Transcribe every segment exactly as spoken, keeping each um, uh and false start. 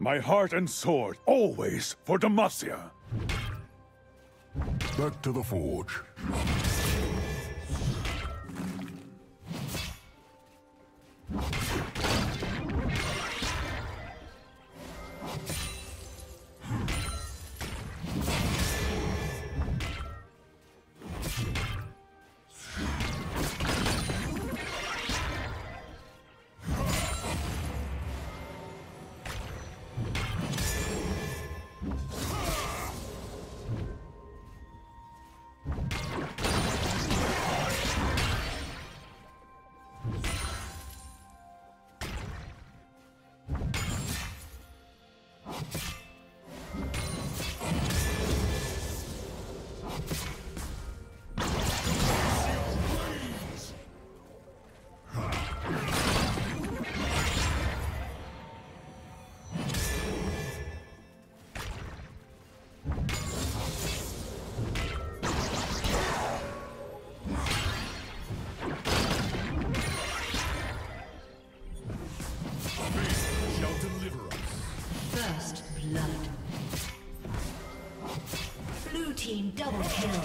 My heart and sword, always for Demacia! Back to the forge. Double kill.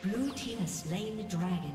Blue team has slain the dragon.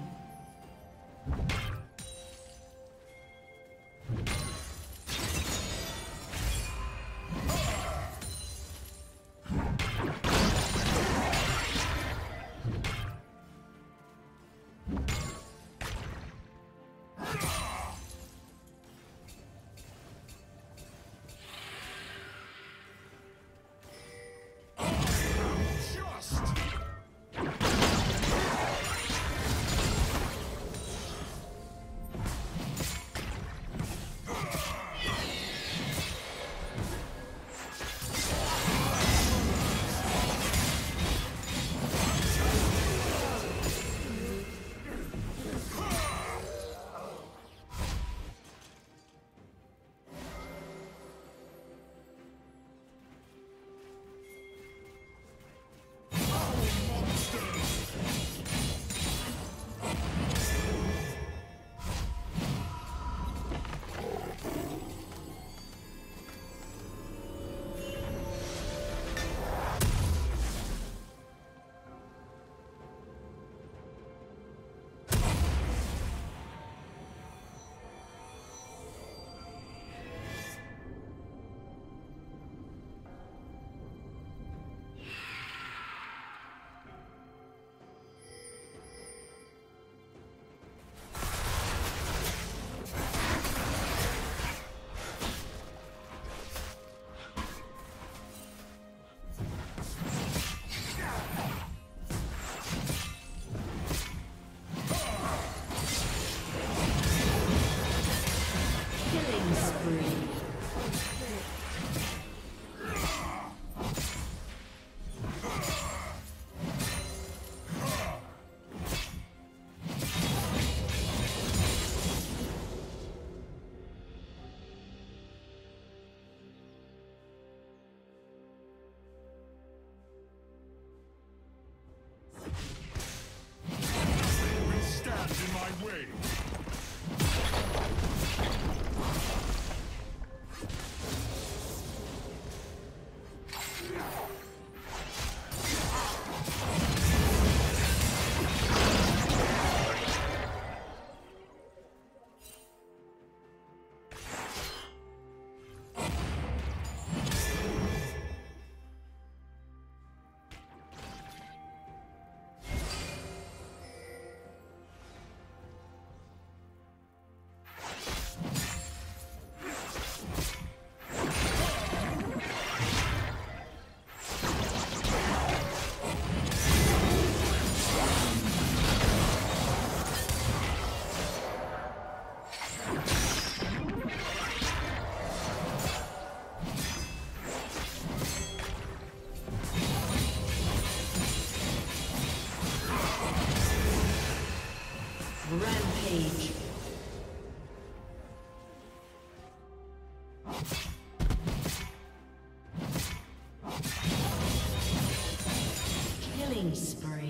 Killing spree.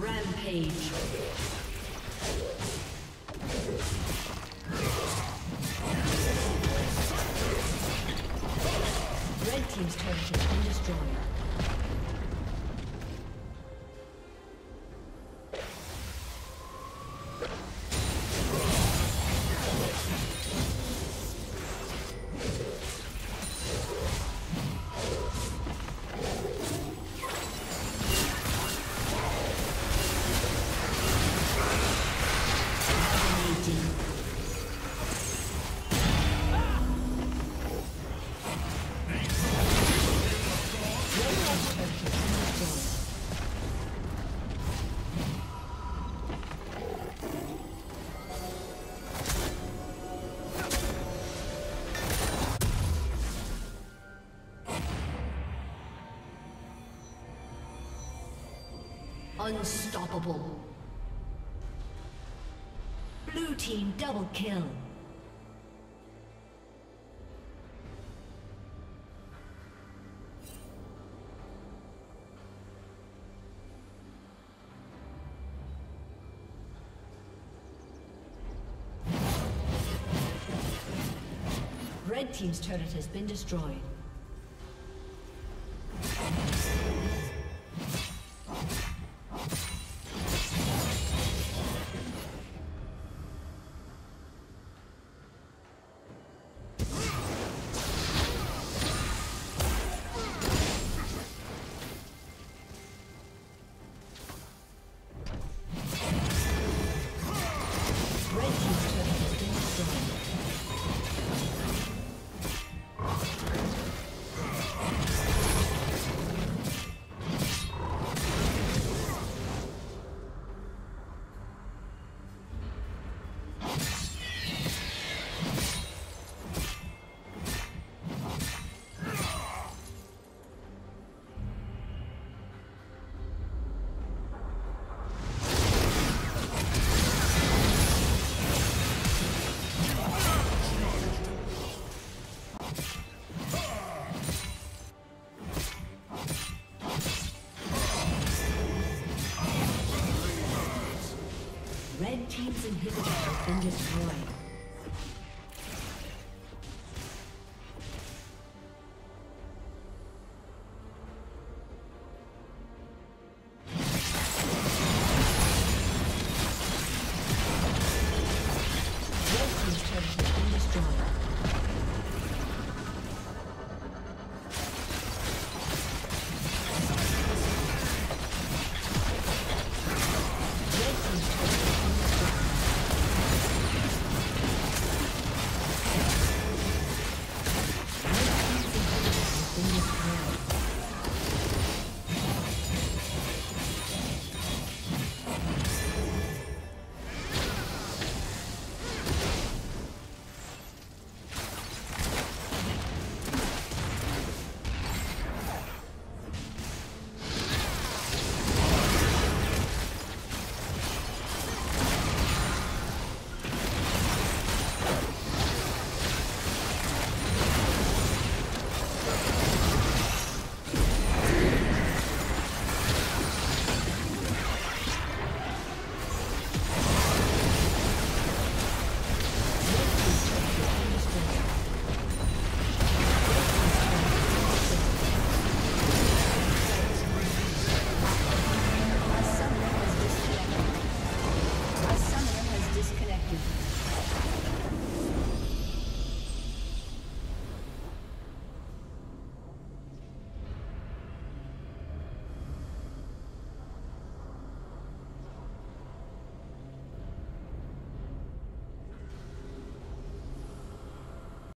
Rampage. Red team's turret has been destroyed. Unstoppable. Blue team double kill. Red team's turret has been destroyed. Team's inhibitor has been destroyed.